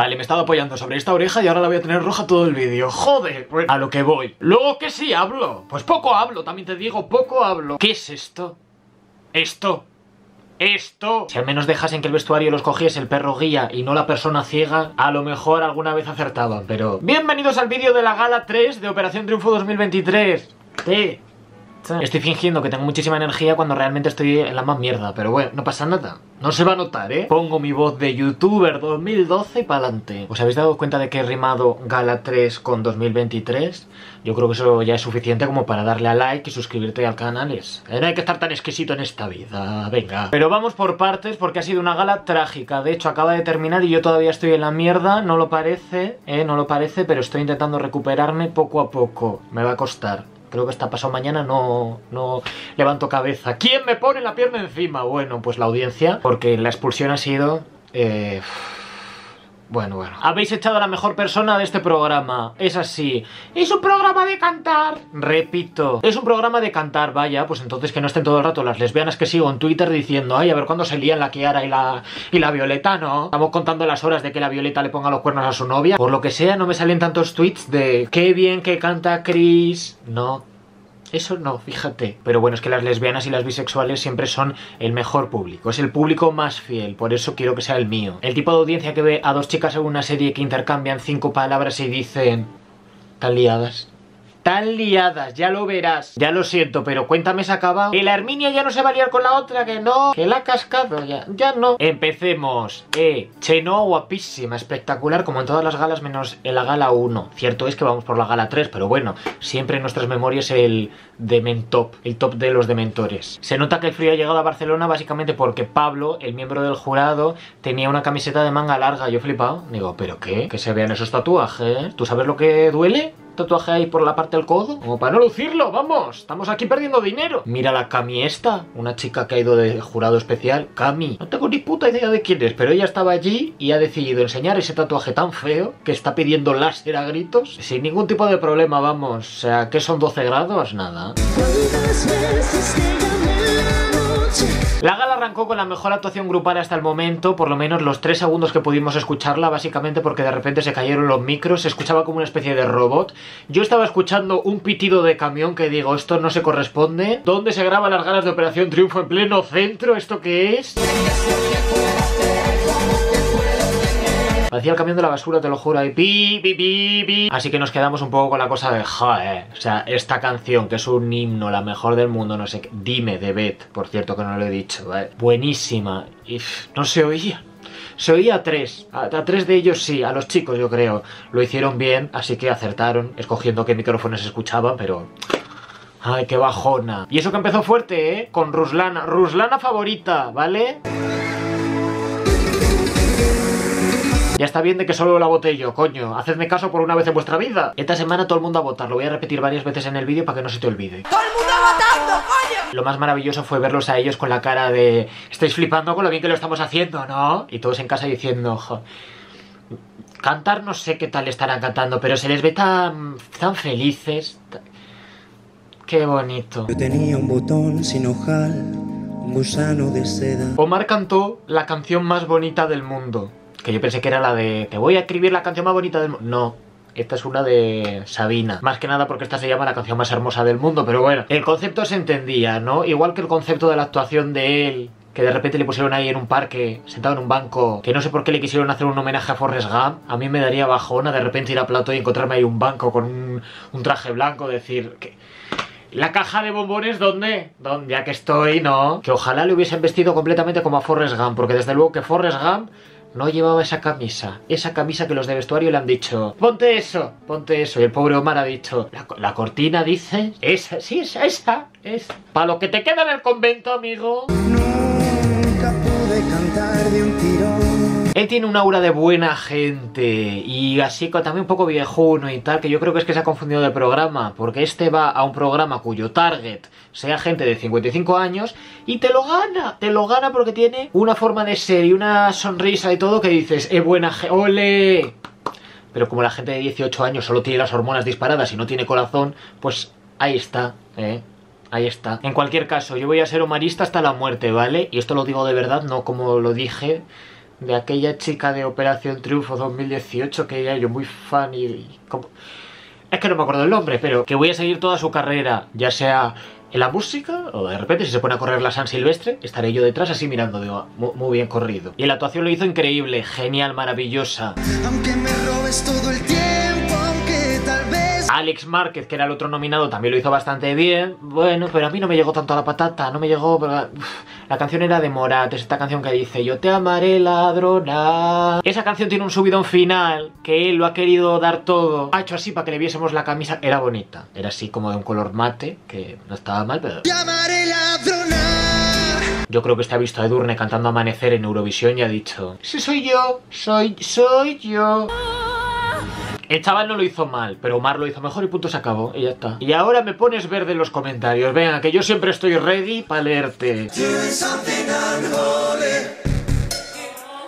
Vale, me he estado apoyando sobre esta oreja y ahora la voy a tener roja todo el vídeo. ¡Joder! A lo que voy. Luego que sí hablo. Pues poco hablo, también te digo, poco hablo. ¿Qué es esto? Esto. Esto. Si al menos dejasen que el vestuario los cogiese el perro guía y no la persona ciega, a lo mejor alguna vez acertaban, pero... Bienvenidos al vídeo de la gala 3 de Operación Triunfo 2023. Estoy fingiendo que tengo muchísima energía cuando realmente estoy en la más mierda, pero bueno, no pasa nada. No se va a notar, ¿eh? Pongo mi voz de youtuber 2012 y pa'lante. ¿Os habéis dado cuenta de que he rimado Gala 3 con 2023? Yo creo que eso ya es suficiente como para darle a like y suscribirte al canal. No hay que estar tan exquisito en esta vida, venga. Pero vamos por partes porque ha sido una gala trágica. De hecho, acaba de terminar y yo todavía estoy en la mierda. No lo parece, no lo parece, pero estoy intentando recuperarme poco a poco. Me va a costar. Creo que hasta pasado mañana no levanto cabeza. ¿Quién me pone la pierna encima? Bueno, pues la audiencia, porque la expulsión ha sido... Bueno. Habéis echado a la mejor persona de este programa. Es así. ¡Es un programa de cantar! Repito. Es un programa de cantar, vaya. Pues entonces que no estén todo el rato las lesbianas que sigo en Twitter diciendo ay, a ver cuándo se lían la Kiara y la Violeta, ¿no? Estamos contando las horas de que la Violeta le ponga los cuernos a su novia. Por lo que sea, no me salen tantos tweets de qué bien que canta Chris. No. Eso no, fíjate. Pero bueno, es que las lesbianas y las bisexuales siempre son el mejor público. Es el público más fiel, por eso quiero que sea el mío. El tipo de audiencia que ve a dos chicas en una serie que intercambian 5 palabras y dicen... Tan liadas. Tan liadas, ya lo verás. Ya lo siento, pero cuéntame, se ha acabado. Y la Herminia ya no se va a liar con la otra, que no. Que la ha cascado, ya no. Empecemos. Chenoa guapísima, espectacular, como en todas las galas, menos en la gala 1. Cierto es que vamos por la gala 3, pero bueno, siempre en nuestras memorias el Dementop, el top de los dementores. Se nota que el frío ha llegado a Barcelona básicamente porque Pablo, el miembro del jurado, tenía una camiseta de manga larga. Yo he flipado. Digo, ¿pero qué? Que se vean esos tatuajes. ¿Tú sabes lo que duele? Tatuaje ahí por la parte del codo, como para no lucirlo, vamos, estamos aquí perdiendo dinero. Mira la Cami esta, una chica que ha ido de jurado especial, Cami, no tengo ni puta idea de quién es, pero ella estaba allí y ha decidido enseñar ese tatuaje tan feo que está pidiendo láser a gritos, sin ningún tipo de problema, vamos, o sea, que son 12 grados, nada. La gala arrancó con la mejor actuación grupal hasta el momento, por lo menos los 3 segundos que pudimos escucharla, básicamente porque de repente se cayeron los micros, se escuchaba como una especie de robot. Yo estaba escuchando un pitido de camión que digo, esto no se corresponde. ¿Dónde se graban las galas de Operación Triunfo en pleno centro? ¿Esto qué es? Parecía el camión de la basura, te lo juro, y pi, pi, pi, pi. Así que nos quedamos un poco con la cosa de joder. O sea, esta canción, que es un himno, la mejor del mundo, no sé qué. Dime, de Beth, por cierto, que no lo he dicho, ¿vale? Buenísima. If, no se oía. Se oía a 3, a 3 de ellos sí, a los chicos yo creo. Lo hicieron bien, así que acertaron, escogiendo qué micrófonos escuchaban, pero... Ay, qué bajona. Y eso que empezó fuerte, ¿eh? Con Ruslana. Ruslana favorita, ¿vale? Ya está bien de que solo la voté yo, coño. Hacedme caso por una vez en vuestra vida. Esta semana todo el mundo a votar. Lo voy a repetir varias veces en el vídeo para que no se te olvide. ¡Todo el mundo votando, coño! Lo más maravilloso fue verlos a ellos con la cara de... Estáis flipando con lo bien que lo estamos haciendo, ¿no? Y todos en casa diciendo... Jo... Cantar no sé qué tal estarán cantando, pero se les ve tan felices. Qué bonito. Yo tenía un botón sin ojal, un gusano de seda. Omar cantó la canción más bonita del mundo. Que yo pensé que era la de... Te voy a escribir la canción más bonita del mundo. No, esta es una de Sabina. Más que nada porque esta se llama la canción más hermosa del mundo. Pero bueno, el concepto se entendía, ¿no? Igual que el concepto de la actuación de él, que de repente le pusieron ahí en un parque, sentado en un banco, que no sé por qué le quisieron hacer un homenaje a Forrest Gump. A mí me daría bajona de repente ir a plató y encontrarme ahí un banco con un traje blanco, decir... que ¿la caja de bombones dónde? ¿Dónde? Ya que estoy, ¿no? Que ojalá le hubiesen vestido completamente como a Forrest Gump, porque desde luego que Forrest Gump... No llevaba esa camisa que los de vestuario le han dicho, ponte eso, y el pobre Omar ha dicho, la cortina dice, esa, sí, esa, es para lo que te queda en el convento, amigo. Nunca pude cantar de un tirón. Él tiene un aura de buena gente, y así también un poco viejuno y tal, que yo creo que es que se ha confundido de programa, porque este va a un programa cuyo target sea gente de 55 años y te lo gana porque tiene una forma de ser y una sonrisa y todo que dices, buena gente, ole. Pero como la gente de 18 años solo tiene las hormonas disparadas y no tiene corazón, pues ahí está, ahí está. En cualquier caso, yo voy a ser omarista hasta la muerte, ¿vale? Y esto lo digo de verdad, no como lo dije de aquella chica de Operación Triunfo 2018 que era yo muy fan y como... Es que no me acuerdo el nombre, pero que voy a seguir toda su carrera, ya sea en la música, o de repente si se pone a correr la San Silvestre, estaré yo detrás así mirando, digo, muy bien corrido. Y la actuación lo hizo increíble, genial, maravillosa. Aunque me robes todo el tiempo, aunque tal vez... Alex Márquez, que era el otro nominado, también lo hizo bastante bien. Bueno, pero a mí no me llegó tanto a la patata, no me llegó... La canción era de Morat, es esta canción que dice yo te amaré ladrona. Esa canción tiene un subidón final que él lo ha querido dar todo. Ha hecho así para que le viésemos la camisa. Era bonita, era así como de un color mate, que no estaba mal, pero... Te amaré ladrona. Yo creo que este ha visto a Edurne cantando Amanecer en Eurovisión y ha dicho sí, soy yo, soy yo. El chaval no lo hizo mal, pero Omar lo hizo mejor y punto, se acabó, y ya está. Y ahora me pones verde en los comentarios, venga, que yo siempre estoy ready para leerte.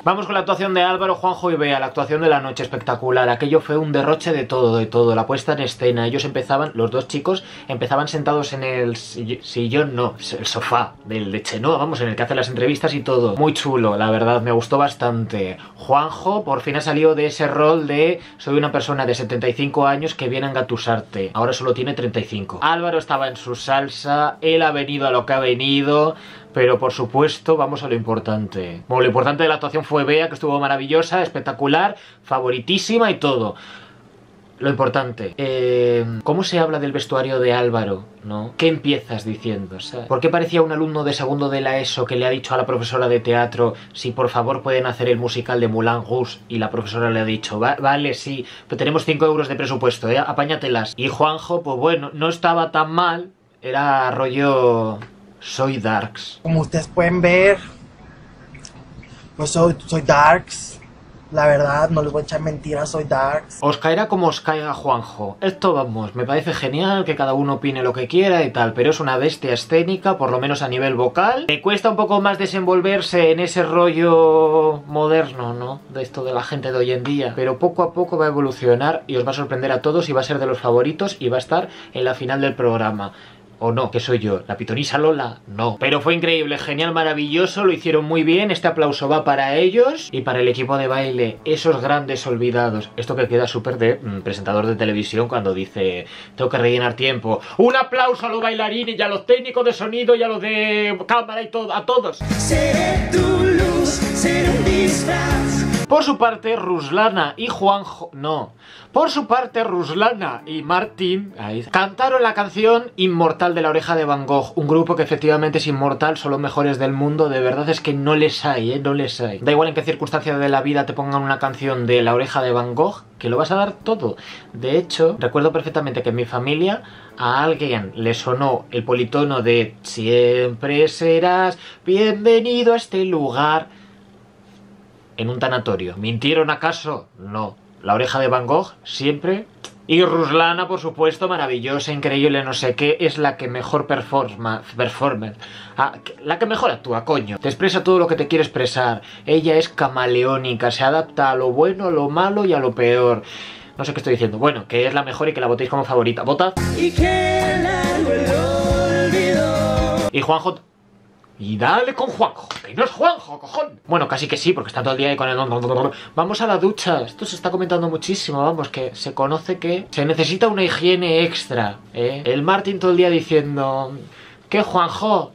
Vamos con la actuación de Álvaro, Juanjo y Bea, la actuación de la noche espectacular. Aquello fue un derroche de todo, la puesta en escena. Ellos empezaban, los dos chicos, empezaban sentados en el sillón, no, el sofá del de Chenoa, vamos, en el que hace las entrevistas y todo. Muy chulo, la verdad, me gustó bastante. Juanjo por fin ha salido de ese rol de soy una persona de 75 años que viene a engatusarte. Ahora solo tiene 35. Álvaro estaba en su salsa, él ha venido a lo que ha venido... Pero por supuesto, vamos a lo importante. Bueno, lo importante de la actuación fue Bea, que estuvo maravillosa, espectacular, favoritísima y todo. Lo importante, ¿cómo se habla del vestuario de Álvaro? ¿No? ¿Qué empiezas diciendo? ¿Sabes? ¿Por qué parecía un alumno de segundo de la ESO que le ha dicho a la profesora de teatro si por favor pueden hacer el musical de Moulin Rouge? Y la profesora le ha dicho, vale, sí, pero tenemos 5 euros de presupuesto, apáñatelas. Y Juanjo, pues bueno, no estaba tan mal, era rollo... Soy Darks. Como ustedes pueden ver, pues soy Darks. La verdad, no les voy a echar mentiras, soy Darks. Os caerá como os caiga Juanjo. Esto, vamos, me parece genial que cada uno opine lo que quiera y tal, pero es una bestia escénica, por lo menos a nivel vocal. Le cuesta un poco más desenvolverse en ese rollo moderno, ¿no? De esto de la gente de hoy en día. Pero poco a poco va a evolucionar y os va a sorprender a todos y va a ser de los favoritos y va a estar en la final del programa. ¿O no? ¿Qué soy yo? ¿La pitonisa Lola? No. Pero fue increíble, genial, maravilloso, lo hicieron muy bien. Este aplauso va para ellos y para el equipo de baile, esos grandes olvidados. Esto que queda súper de presentador de televisión cuando dice tengo que rellenar tiempo. Un aplauso a los bailarines y a los técnicos de sonido y a los de cámara y todo, a todos. Seré tu luz, seré un disfraz. Por su parte, Ruslana y Juanjo... No. Por su parte, Ruslana y Martín cantaron la canción Inmortal de la Oreja de Van Gogh. Un grupo que efectivamente es inmortal, son los mejores del mundo. De verdad es que no les hay, no les hay. Da igual en qué circunstancia de la vida te pongan una canción de la Oreja de Van Gogh, que lo vas a dar todo. De hecho, recuerdo perfectamente que en mi familia a alguien le sonó el politono de siempre serás bienvenido a este lugar... en un tanatorio. ¿Mintieron acaso? No. La Oreja de Van Gogh, siempre. Y Ruslana, por supuesto, maravillosa, increíble, no sé qué, es la que mejor performer. Ah, la que mejor actúa, coño. Te expresa todo lo que te quiere expresar. Ella es camaleónica, se adapta a lo bueno, a lo malo y a lo peor. No sé qué estoy diciendo. Bueno, que es la mejor y que la votéis como favorita. Vota. Y que la olvidó. Y Juanjo... Y dale con Juanjo, que no es Juanjo, cojón. Bueno, casi que sí, porque está todo el día ahí con el... Vamos a la ducha, esto se está comentando muchísimo, vamos, que se conoce que se necesita una higiene extra, ¿eh? El Martín todo el día diciendo, ¿qué, Juanjo?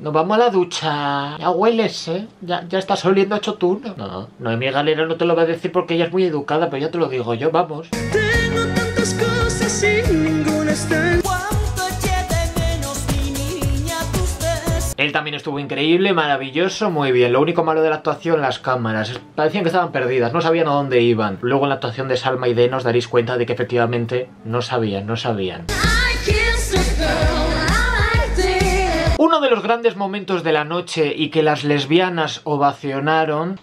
Nos vamos a la ducha, ya hueles, ¿eh? Ya estás oliendo a chotuno. No, Noemí Galera no te lo va a decir porque ella es muy educada, pero ya te lo digo yo, vamos. Tengo tantas cosas y ninguna está... Él también estuvo increíble, maravilloso, muy bien. Lo único malo de la actuación, las cámaras. Parecían que estaban perdidas, no sabían a dónde iban. Luego en la actuación de Salma y Dena os daréis cuenta de que efectivamente no sabían. Uno de los grandes momentos de la noche y que las lesbianas ovacionaron,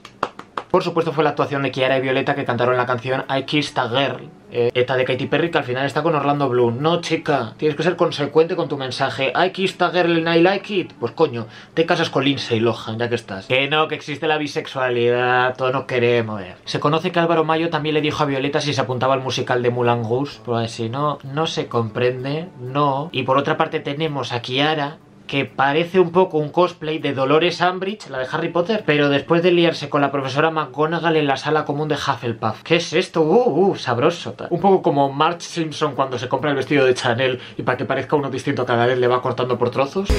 por supuesto, fue la actuación de Kiara y Violeta, que cantaron la canción I Kissed a Girl. Esta de Katy Perry, que al final está con Orlando Bloom. No, chica, tienes que ser consecuente con tu mensaje. I kissed a girl and I like it. Pues coño, te casas con Lindsay Lohan, ya que estás. Que no, que existe la bisexualidad, todos nos queremos. Se conoce que Álvaro Mayo también le dijo a Violeta si se apuntaba al musical de Moulin Rouge, pues si no, no se comprende, no. Y por otra parte tenemos a Kiara, que parece un poco un cosplay de Dolores Umbridge, la de Harry Potter, pero después de liarse con la profesora McGonagall en la sala común de Hufflepuff. ¿Qué es esto? Sabroso. Un poco como Marge Simpson cuando se compra el vestido de Chanel y para que parezca uno distinto cada vez le va cortando por trozos.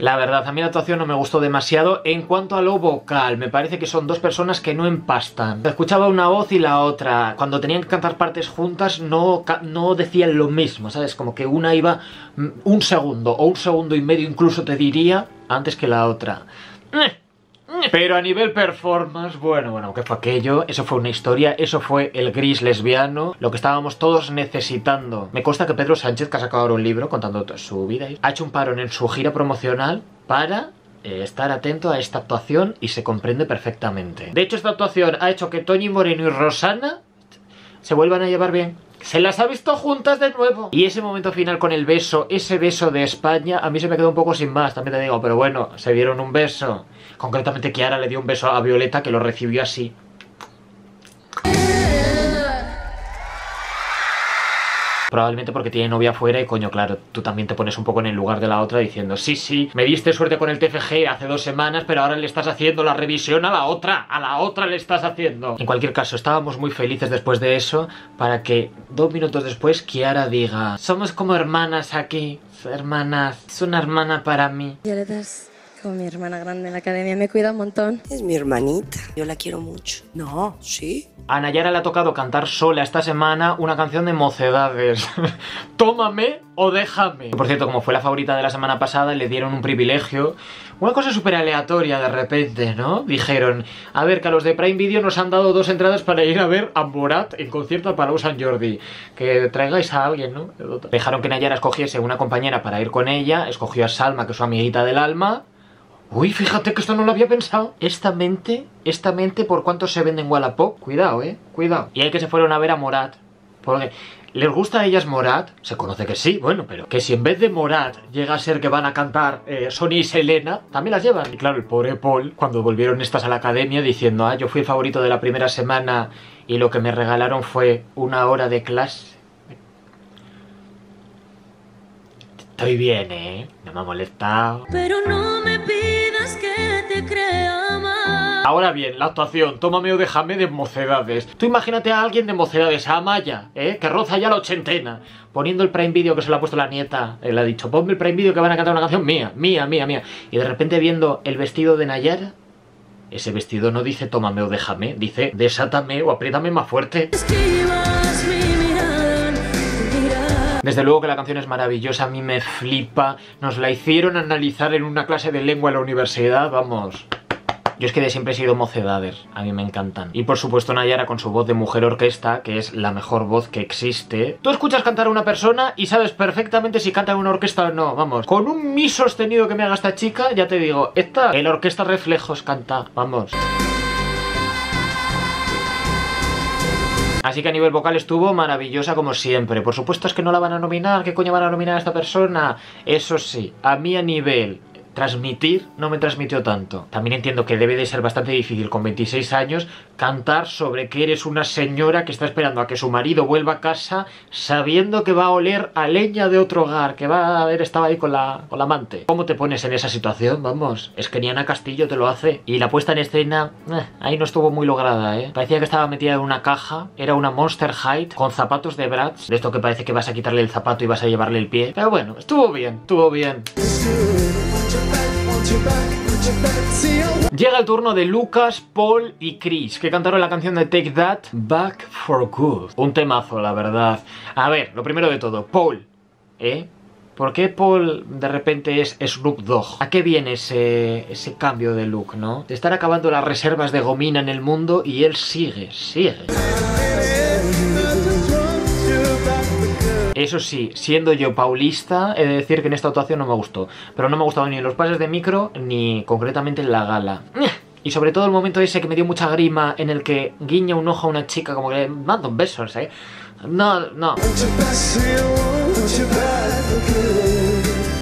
La verdad, a mí la actuación no me gustó demasiado. En cuanto a lo vocal, me parece que son dos personas que no empastan. Escuchaba una voz y la otra. Cuando tenían que cantar partes juntas no decían lo mismo, ¿sabes? Como que una iba un segundo o un segundo y medio, incluso te diría, antes que la otra. Pero a nivel performance, bueno, ¿qué fue aquello? Eso fue una historia, eso fue el gris lesbiano, lo que estábamos todos necesitando. Me consta que Pedro Sánchez, que ha sacado ahora un libro contando su vida, ha hecho un parón en su gira promocional para estar atento a esta actuación y se comprende perfectamente. De hecho, esta actuación ha hecho que Toñi Moreno y Rosanna se vuelvan a llevar bien. Se las ha visto juntas de nuevo. Y ese momento final con el beso, ese beso de España, a mí se me quedó un poco sin más, también te digo. Pero bueno, se dieron un beso. Concretamente Kiara le dio un beso a Violeta, que lo recibió así. Probablemente porque tiene novia afuera y coño, claro, tú también te pones un poco en el lugar de la otra diciendo sí, me diste suerte con el TFG hace 2 semanas, pero ahora le estás haciendo la revisión a la otra. A la otra le estás haciendo. En cualquier caso, estábamos muy felices después de eso para que 2 minutos después Kiara diga: somos como hermanas aquí, hermanas, es una hermana para mí. Violeta es como mi hermana grande en la academia, me cuida un montón. Es mi hermanita, yo la quiero mucho. No, sí. A Nayara le ha tocado cantar sola esta semana una canción de Mocedades. Tómame o déjame. Por cierto, como fue la favorita de la semana pasada, le dieron un privilegio. Una cosa súper aleatoria de repente, ¿no? Dijeron, a ver, que a los de Prime Video nos han dado 2 entradas para ir a ver a Morat en concierto a Palau San Jordi. Que traigáis a alguien, ¿no? Dejaron que Nayara escogiese una compañera para ir con ella. Escogió a Salma, que es su amiguita del alma. Uy, fíjate que esto no lo había pensado. Esta mente, ¿por cuánto se vende en Wallapop? Cuidado, cuidado. Y hay que se fueron a ver a Morat. Porque, ¿les gusta a ellas Morat? Se conoce que sí, bueno, pero que si en vez de Morat llega a ser que van a cantar Sony y Selena, también las llevan. Y claro, el pobre Paul, cuando volvieron estas a la academia diciendo, yo fui el favorito de la primera semana y lo que me regalaron fue 1 hora de clase. Estoy bien, no me ha molestado. Pero no me pidas que te crea más. Ahora bien, la actuación, tómame o déjame de Mocedades. Tú imagínate a alguien de Mocedades, a Amaya, que roza ya la ochentena, poniendo el Prime Video que se lo ha puesto la nieta. Él ha dicho, ponme el Prime Video que van a cantar una canción mía. Y de repente viendo el vestido de Nayara, ese vestido no dice tómame o déjame, dice desátame o apriétame más fuerte. Desde luego que la canción es maravillosa, a mí me flipa. Nos la hicieron analizar en una clase de lengua en la universidad, vamos. Yo es que de siempre he sido Mocedades, a mí me encantan. Y por supuesto Nayara con su voz de mujer orquesta, que es la mejor voz que existe. Tú escuchas cantar a una persona y sabes perfectamente si canta en una orquesta o no, vamos. Con un mi sostenido que me haga esta chica, ya te digo, esta en la orquesta Reflejos canta, vamos. Así que a nivel vocal estuvo maravillosa como siempre. Por supuesto es que no la van a nominar. ¿Qué coño van a nominar a esta persona? Eso sí, a mí a nivel transmitir no me transmitió tanto. También entiendo que debe de ser bastante difícil con 26 años cantar sobre que eres una señora que está esperando a que su marido vuelva a casa sabiendo que va a oler a leña de otro hogar, que va a haber estado ahí con la amante. ¿Cómo te pones en esa situación? Vamos, es que ni Ana Castillo te lo hace. Y la puesta en escena, ahí no estuvo muy lograda, Parecía que estaba metida en una caja, era una Monster High con zapatos de Bratz, de esto que parece que vas a quitarle el zapato y vas a llevarle el pie. Pero bueno, estuvo bien. Llega el turno de Lucas, Paul y Chris, que cantaron la canción de Take That, Back for Good. Un temazo, la verdad. A ver, lo primero de todo, Paul, ¿por qué Paul de repente es Snoop Dogg? ¿A qué viene ese cambio de look, no? Te están acabando las reservas de gomina en el mundo y él sigue. Eso sí, siendo yo paulista, he de decir que en esta actuación no me gustó. Pero no me gustaban ni los pases de micro, ni concretamente en la gala. Y sobre todo el momento ese que me dio mucha grima, en el que guiña un ojo a una chica como que le manda un beso, No.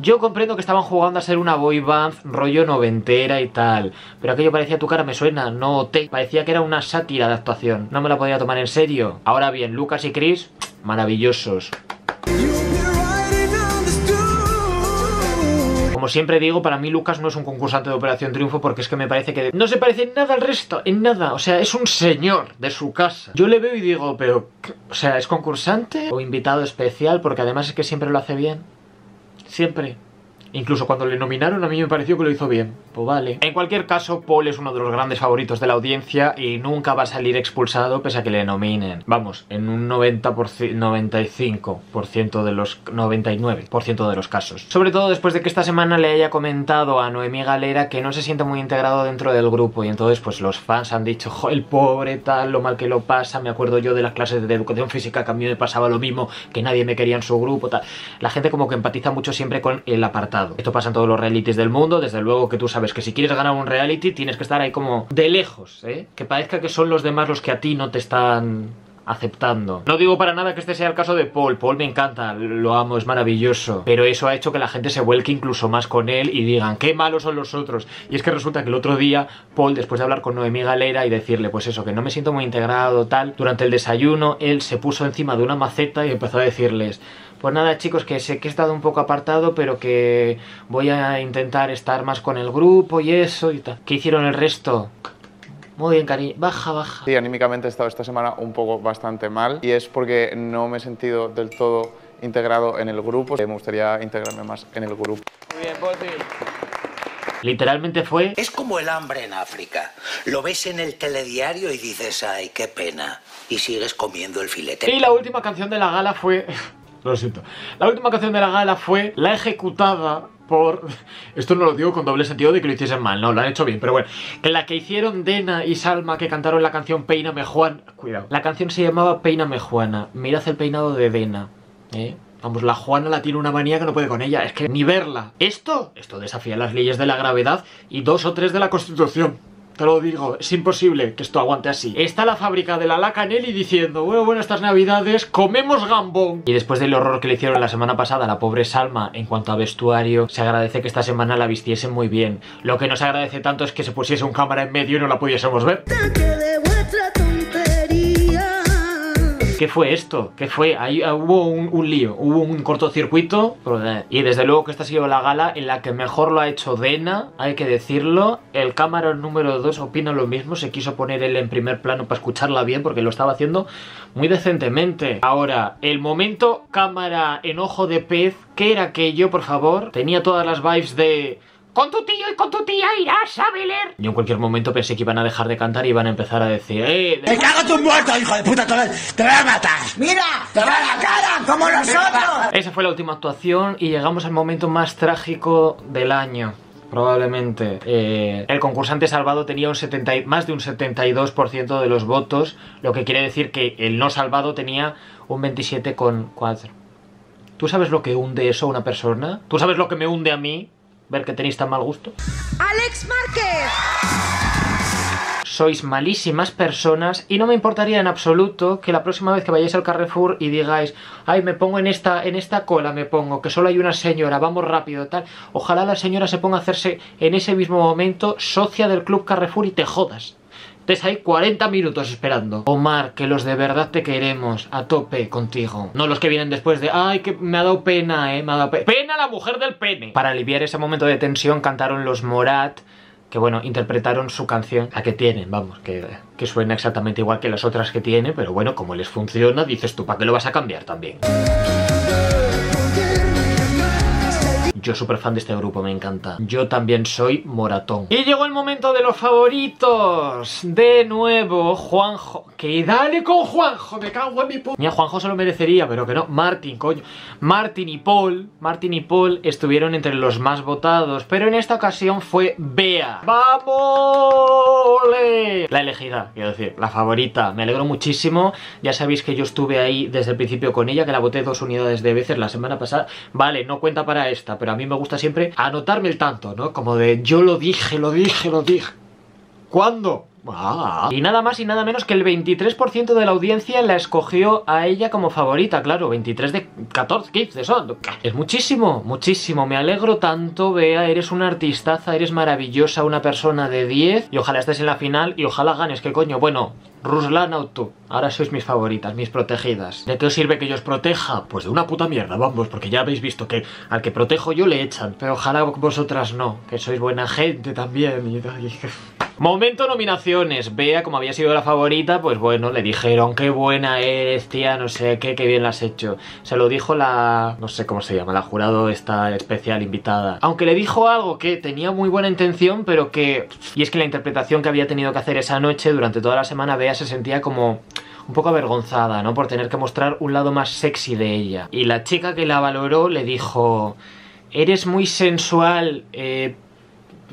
Yo comprendo que estaban jugando a ser una boy band rollo noventera y tal, pero aquello parecía tu cara me suena, no te. Parecía que era una sátira de actuación, no me la podía tomar en serio. Ahora bien, Lucas y Chris, maravillosos. Como siempre digo, para mí Lucas no es un concursante de Operación Triunfo, porque es que me parece que no se parece en nada al resto, en nada. O sea, es un señor de su casa. Yo le veo y digo, pero, o sea, ¿es concursante o invitado especial? Porque además es que siempre lo hace bien. Siempre. Incluso cuando le nominaron a mí me pareció que lo hizo bien. Pues vale. En cualquier caso, Paul es uno de los grandes favoritos de la audiencia y nunca va a salir expulsado pese a que le nominen. Vamos, en un 95% de los... 99% de los casos. Sobre todo después de que esta semana le haya comentado a Noemí Galera que no se siente muy integrado dentro del grupo, y entonces pues los fans han dicho, jo, el pobre tal, lo mal que lo pasa, me acuerdo yo de las clases de educación física que a mí me pasaba lo mismo, que nadie me quería en su grupo, tal. La gente como que empatiza mucho siempre con el apartado. Esto pasa en todos los realities del mundo. Desde luego que tú sabes que si quieres ganar un reality tienes que estar ahí como de lejos, ¿eh? Que parezca que son los demás los que a ti no te están aceptando. No digo para nada que este sea el caso de Paul. Paul me encanta, lo amo, es maravilloso. Pero eso ha hecho que la gente se vuelque incluso más con él y digan, qué malos son los otros. Y es que resulta que el otro día Paul, después de hablar con Noemí Galera y decirle, pues eso, que no me siento muy integrado, tal, durante el desayuno él se puso encima de una maceta y empezó a decirles, pues nada chicos, que sé que he estado un poco apartado, pero que voy a intentar estar más con el grupo y eso y tal. ¿Qué hicieron el resto? Muy bien, cariño. Baja, baja. Sí, anímicamente he estado esta semana un poco bastante mal y es porque no me he sentido del todo integrado en el grupo. Me gustaría integrarme más en el grupo. Muy bien, Poti. Literalmente fue... Es como el hambre en África. Lo ves en el telediario y dices, ay, qué pena. Y sigues comiendo el filete. Y la última canción de la gala fue... Lo siento. La última canción de la gala fue La Ejecutada por... Esto no lo digo con doble sentido de que lo hiciesen mal, no, lo han hecho bien, pero bueno. Que la que hicieron Dena y Salma, que cantaron la canción Peíname Juana. Cuidado. La canción se llamaba Peíname Juana. Mirad el peinado de Dena, ¿eh? Vamos, la Juana la tiene una manía que no puede con ella. Es que ni verla. Esto desafía las leyes de la gravedad y 2 o 3 de la Constitución. Te lo digo, es imposible que esto aguante así. Está la fábrica de la Lacanelli diciendo, bueno, estas navidades comemos gambón. Y después del horror que le hicieron la semana pasada a la pobre Salma en cuanto a vestuario, se agradece que esta semana la vistiesen muy bien. Lo que no se agradece tanto es que se pusiese un cámara en medio y no la pudiésemos ver. ¿Qué fue esto? ¿Qué fue? Ahí hubo un lío, hubo un cortocircuito. Y desde luego que esta ha sido la gala en la que mejor lo ha hecho Dena, hay que decirlo. El cámara número 2 opina lo mismo, se quiso poner él en primer plano para escucharla bien porque lo estaba haciendo muy decentemente. Ahora, el momento cámara en ojo de pez, ¿qué era aquello, por favor? Tenía todas las vibes de... Con tu tío y con tu tía irás a Beler. Yo en cualquier momento pensé que iban a dejar de cantar y iban a empezar a decir, ¡me cago en tu muerto, hijo de puta! ¡Te voy a matar! ¡Mira! ¡Te va la cara! ¡Como nosotros! Esa fue la última actuación y llegamos al momento más trágico del año. Probablemente. El concursante salvado tenía más de un 72% de los votos, lo que quiere decir que el no salvado tenía un 27,4%. ¿Tú sabes lo que hunde eso a una persona? ¿Tú sabes lo que me hunde a mí? Ver que tenéis tan mal gusto. ¡Alex Márquez! Sois malísimas personas y no me importaría en absoluto que la próxima vez que vayáis al Carrefour y digáis, ay, me pongo en esta cola, me pongo, que solo hay una señora, vamos rápido, tal. Ojalá la señora se ponga a hacerse en ese mismo momento socia del Club Carrefour y te jodas. Estés ahí 40 minutos esperando. Omar, que los de verdad te queremos, a tope contigo. No los que vienen después de, ay, que me ha dado pena, me ha dado pena la mujer del pene. Para aliviar ese momento de tensión cantaron los Morat, que bueno, interpretaron su canción, la que tienen, vamos, que suena exactamente igual que las otras que tiene, pero bueno, como les funciona, dices tú, ¿para qué lo vas a cambiar también? Yo súper fan de este grupo, me encanta. Yo también soy moratón. Y llegó el momento de los favoritos. De nuevo, Juanjo. ¡Que dale con Juanjo! ¡Me cago en mi po! Ni a Juanjo se lo merecería, pero que no. Martín, coño. Martín y Paul estuvieron entre los más votados, pero en esta ocasión fue Bea. ¡Vamos! ¡Ole! La elegida, quiero decir, la favorita. Me alegro muchísimo. Ya sabéis que yo estuve ahí desde el principio con ella, que la voté 2 unidades de veces la semana pasada. Vale, no cuenta para esta, pero a mí me gusta siempre anotarme el tanto, ¿no? Como de yo lo dije, lo dije, lo dije. ¿Cuándo? Ah. Y nada más y nada menos que el 23% de la audiencia la escogió a ella como favorita. Claro, 23 de 14, 15, eso es muchísimo, muchísimo. Me alegro tanto, Bea, eres una artistaza, eres maravillosa, una persona de 10. Y ojalá estés en la final y ojalá ganes, que coño, bueno... Ruslan Auto, ahora sois mis favoritas, mis protegidas. ¿De qué os sirve que yo os proteja? Pues de una puta mierda, vamos, porque ya habéis visto que al que protejo yo le echan. Pero ojalá vosotras no, que sois buena gente también. Momento nominaciones. Bea, como había sido la favorita, pues bueno, le dijeron, qué buena eres, tía, no sé qué, qué bien la has hecho. Se lo dijo la... no sé cómo se llama, la jurado esta especial invitada. Aunque le dijo algo que tenía muy buena intención, pero que... Y es que la interpretación que había tenido que hacer esa noche, durante toda la semana, Bea se sentía como... un poco avergonzada, ¿no? Por tener que mostrar un lado más sexy de ella. Y la chica que la valoró le dijo... eres muy sensual,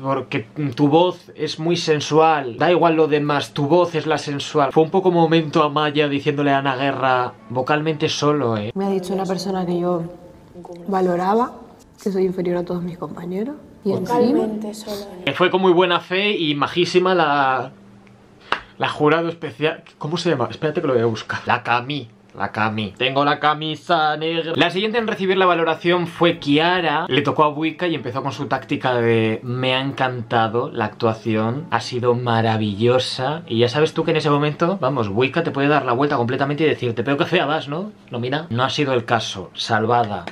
porque tu voz es muy sensual, da igual lo demás, tu voz es la sensual. Fue un poco momento Amaya diciéndole a Ana Guerra, vocalmente solo, ¿eh? Me ha dicho una persona que yo valoraba, que soy inferior a todos mis compañeros. Y vocalmente solo, ¿eh? Fue con muy buena fe y majísima la jurado especial... ¿Cómo se llama? Espérate que lo voy a buscar. La Cami. Tengo la camisa negra. La siguiente en recibir la valoración fue Kiara. Le tocó a Buika y empezó con su táctica de... me ha encantado la actuación, ha sido maravillosa. Y ya sabes tú que en ese momento, vamos, Buika te puede dar la vuelta completamente y decirte... pero qué fea vas, ¿no? ¿No, mira? No ha sido el caso. Salvada.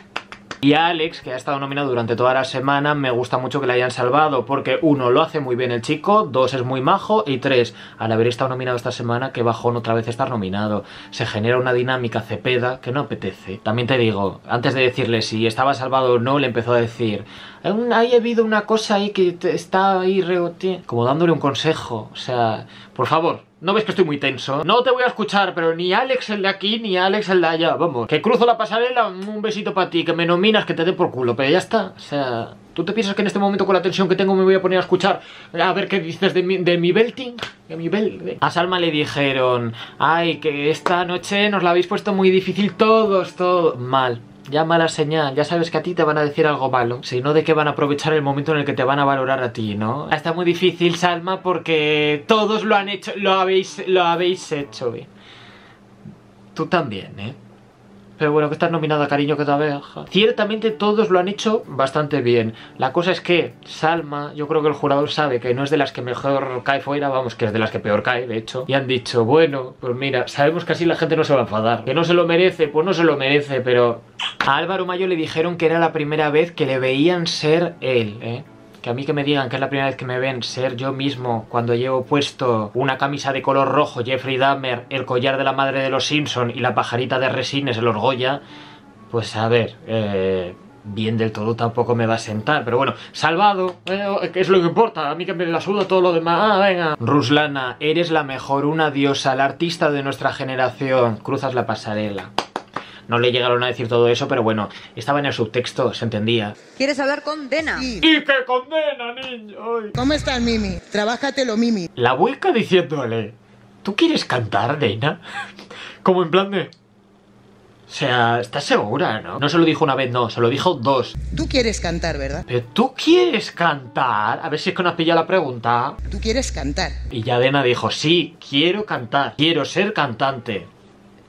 Y a Alex, que ha estado nominado durante toda la semana, me gusta mucho que le hayan salvado, porque uno, lo hace muy bien el chico, dos, es muy majo, y tres, al haber estado nominado esta semana, qué bajón otra vez estar nominado. Se genera una dinámica Cepeda que no apetece. También te digo, antes de decirle si estaba salvado o no, le empezó a decir, ahí ha habido una cosa ahí que está ahí rebote, como dándole un consejo, o sea, por favor. ¿No ves que estoy muy tenso? No te voy a escuchar, pero ni Alex el de aquí, ni Alex el de allá, vamos. Que cruzo la pasarela, un besito para ti, que me nominas, que te dé por culo, pero ya está. O sea, ¿tú te piensas que en este momento con la tensión que tengo me voy a poner a escuchar? A ver qué dices de mi belting, de mi bel... A Salma le dijeron, ay, que esta noche nos la habéis puesto muy difícil todos, todo mal. Ya mala señal, ya sabes que a ti te van a decir algo malo, si no, de que van a aprovechar el momento en el que te van a valorar a ti, ¿no? Está muy difícil, Salma, porque todos lo han hecho, lo habéis hecho bien. Tú también, ¿eh? Pero bueno, que estás nominada, cariño, que te abeja. Ciertamente todos lo han hecho bastante bien. La cosa es que Salma, yo creo que el jurado sabe que no es de las que mejor cae fuera, vamos, que es de las que peor cae, de hecho. Y han dicho, bueno, pues mira, sabemos que así la gente no se va a enfadar. Que no se lo merece, pues no se lo merece, pero... A Álvaro Mayo le dijeron que era la primera vez que le veían ser él, ¿eh? Que a mí que me digan que es la primera vez que me ven ser yo mismo cuando llevo puesto una camisa de color rojo, Jeffrey Dahmer, el collar de la madre de los Simpson y la pajarita de resines, el Orgoya, pues a ver, bien del todo tampoco me va a sentar, pero bueno, salvado, que es lo que importa, a mí que me la suda todo lo demás, ah, venga. Ruslana, eres la mejor, una diosa, la artista de nuestra generación, cruzas la pasarela. No le llegaron a decir todo eso, pero bueno, estaba en el subtexto, se entendía. ¿Quieres hablar con Dena? Sí. ¡Y que condena, niño! Ay. ¿Cómo estás, Mimi? Trabájatelo, Mimi. La Buika diciéndole, ¿tú quieres cantar, Dena? Como en plan de... O sea, ¿estás segura, no? No se lo dijo una vez, no, se lo dijo dos. Tú quieres cantar, ¿verdad? Pero tú quieres cantar. A ver si es que nos pilla la pregunta. Tú quieres cantar. Y ya Dena dijo, sí, quiero cantar, quiero ser cantante.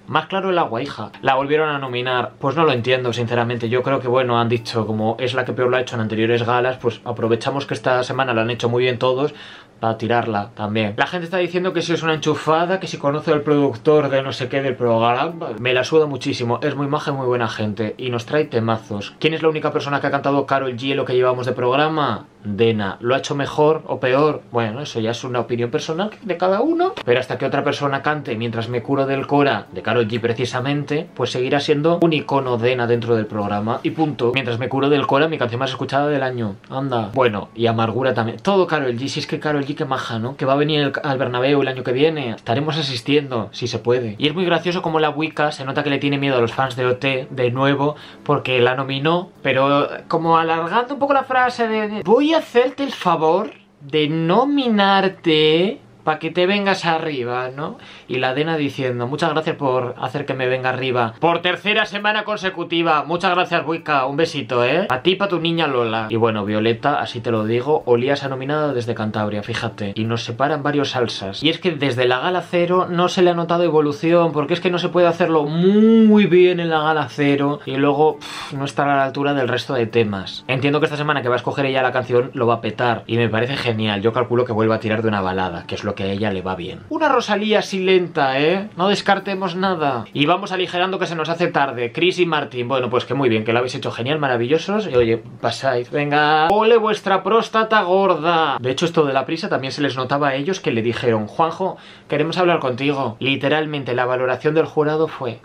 Más claro el agua, hija. La volvieron a nominar. Pues no lo entiendo, sinceramente. Yo creo que, bueno, han dicho, como es la que peor lo ha hecho en anteriores galas, pues aprovechamos que esta semana la han hecho muy bien todos para tirarla también. La gente está diciendo que si es una enchufada, que si conoce al productor de no sé qué del programa. Me la suda muchísimo. Es muy maja y muy buena gente. Y nos trae temazos. ¿Quién es la única persona que ha cantado Karol G en lo que llevamos de programa? Dena. ¿Lo ha hecho mejor o peor? Bueno, eso ya es una opinión personal de cada uno. Pero hasta que otra persona cante mientras me curo del cora de Karol G precisamente, pues seguirá siendo un icono Dena dentro del programa. Y punto. Mientras me curo del cora, mi canción más escuchada del año. Anda. Bueno, y Amargura también. Todo Karol G. Si es que Karol G, que maja, ¿no? Que va a venir al Bernabéu el año que viene. Estaremos asistiendo, si se puede. Y es muy gracioso como la Buika se nota que le tiene miedo a los fans de OT de nuevo, porque la nominó, pero como alargando un poco la frase de... voy a hacerte el favor de nominarte para que te vengas arriba, ¿no? Y la Dena diciendo, muchas gracias por hacer que me venga arriba por tercera semana consecutiva. Muchas gracias, Buika, un besito, ¿eh? A ti, para tu niña Lola. Y bueno, Violeta, así te lo digo, olías a nominada desde Cantabria, fíjate. Y nos separan varios salsas. Y es que desde la Gala Cero no se le ha notado evolución, porque es que no se puede hacerlo muy bien en la Gala Cero y luego no estar a la altura del resto de temas. Entiendo que esta semana que va a escoger ella la canción lo va a petar, y me parece genial. Yo calculo que vuelva a tirar de una balada, que es lo que a ella le va bien. Una Rosalía así lenta, ¿eh? No descartemos nada. Y vamos aligerando, que se nos hace tarde. Chris y Martín, bueno, pues que muy bien, que lo habéis hecho genial, maravillosos. Y oye, pasáis, venga, ole vuestra próstata gorda. De hecho, esto de la prisa también se les notaba a ellos, que le dijeron, Juanjo, queremos hablar contigo. Literalmente la valoración del jurado fue,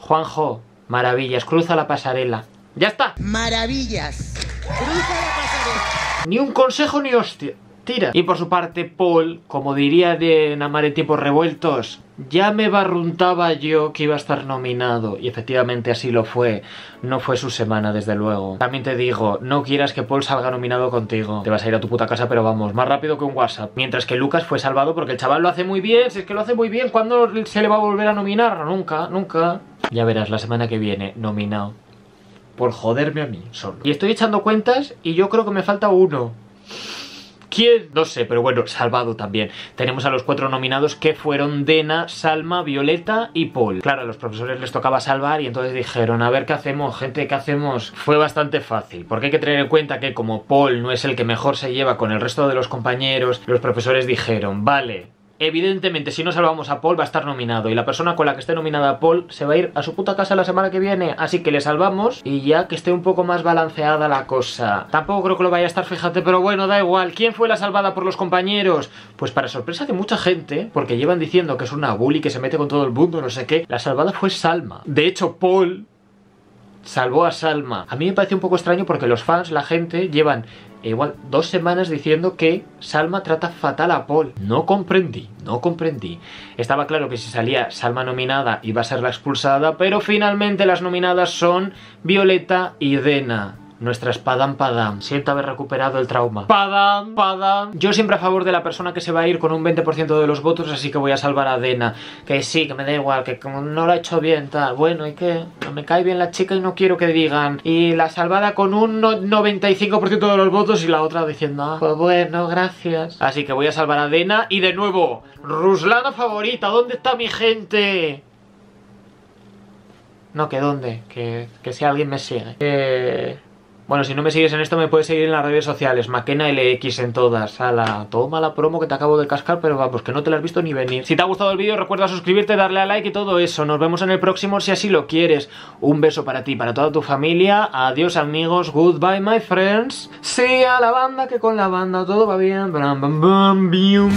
Juanjo, maravillas, cruza la pasarela. ¡Ya está! Maravillas, cruza la pasarela. Ni un consejo ni hostia. Tira. Y por su parte, Paul, como diría de Namar en tiempos revueltos, ya me barruntaba yo que iba a estar nominado. Y efectivamente así lo fue. No fue su semana, desde luego. También te digo, no quieras que Paul salga nominado contigo. Te vas a ir a tu puta casa, pero vamos, más rápido que un WhatsApp. Mientras que Lucas fue salvado porque el chaval lo hace muy bien. Si es que lo hace muy bien, ¿cuándo se le va a volver a nominar? Nunca, nunca. Ya verás, la semana que viene, nominado. Por joderme a mí solo. Y estoy echando cuentas y yo creo que me falta uno. ¿Quién? No sé, pero bueno, salvado también. Tenemos a los 4 nominados, que fueron Dena, Salma, Violeta y Paul. Claro, a los profesores les tocaba salvar y entonces dijeron, a ver, ¿qué hacemos, gente? ¿Qué hacemos? Fue bastante fácil, porque hay que tener en cuenta que como Paul no es el que mejor se lleva con el resto de los compañeros, los profesores dijeron, vale, evidentemente si no salvamos a Paul va a estar nominado, y la persona con la que esté nominada a Paul se va a ir a su puta casa la semana que viene, así que le salvamos y ya que esté un poco más balanceada la cosa. Tampoco creo que lo vaya a estar, fíjate, pero bueno, da igual. ¿Quién fue la salvada por los compañeros? Pues para sorpresa de mucha gente, porque llevan diciendo que es una bully, que se mete con todo el mundo, no sé qué, la salvada fue Salma. De hecho, Paul salvó a Salma. A mí me parece un poco extraño porque los fans, la gente, llevan igual 2 semanas diciendo que Salma trata fatal a Paul. No comprendí, no comprendí. Estaba claro que si salía Salma nominada iba a ser la expulsada, pero finalmente las nominadas son Violeta y Dena. Nuestras Padam Padam. Siento haber recuperado el trauma. Padam Padam. Yo siempre a favor de la persona que se va a ir con un 20% de los votos, así que voy a salvar a Dena. Que sí, que me da igual, que como no lo ha hecho bien, tal. Bueno, y que me cae bien la chica y no quiero que digan. Y la salvada con un 95% de los votos y la otra diciendo, ah, pues bueno, gracias. Así que voy a salvar a Dena y de nuevo, Ruslana favorita, ¿dónde está mi gente? No, que dónde, que si alguien me sigue. Bueno, si no me sigues en esto me puedes seguir en las redes sociales, Maquena LX en todas. Ala, toma la promo que te acabo de cascar, pero vamos, que no te la has visto ni venir. Si te ha gustado el vídeo recuerda suscribirte, darle a like y todo eso. Nos vemos en el próximo si así lo quieres. Un beso para ti, para toda tu familia. Adiós amigos, goodbye my friends. Sí, a la banda, que con la banda todo va bien.